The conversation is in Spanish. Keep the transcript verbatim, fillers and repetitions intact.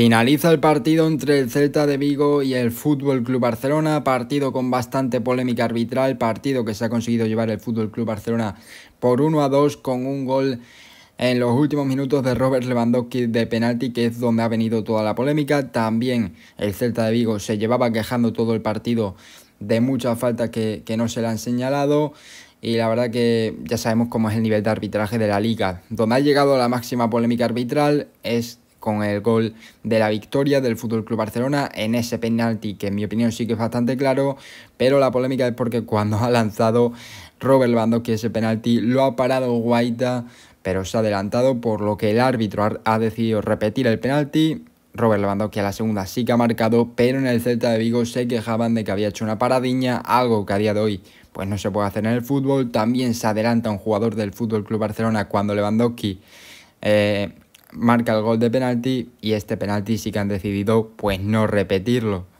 Finaliza el partido entre el Celta de Vigo y el F C Barcelona, partido con bastante polémica arbitral, partido que se ha conseguido llevar el F C Barcelona por uno a dos con un gol en los últimos minutos de Robert Lewandowski de penalti, que es donde ha venido toda la polémica. También el Celta de Vigo se llevaba quejando todo el partido de muchas faltas que, que no se le han señalado. Y la verdad que ya sabemos cómo es el nivel de arbitraje de la Liga. Donde ha llegado la máxima polémica arbitral es con el gol de la victoria del F C Barcelona en ese penalti, que en mi opinión sí que es bastante claro, pero la polémica es porque cuando ha lanzado Robert Lewandowski ese penalti lo ha parado Guaita, pero se ha adelantado, por lo que el árbitro ha decidido repetir el penalti. Robert Lewandowski a la segunda sí que ha marcado, pero en el Celta de Vigo se quejaban de que había hecho una paradiña, algo que a día de hoy pues no se puede hacer en el fútbol. También se adelanta un jugador del F C Barcelona cuando Lewandowski eh, marca el gol de penalti, y este penalti sí que han decidido pues no repetirlo.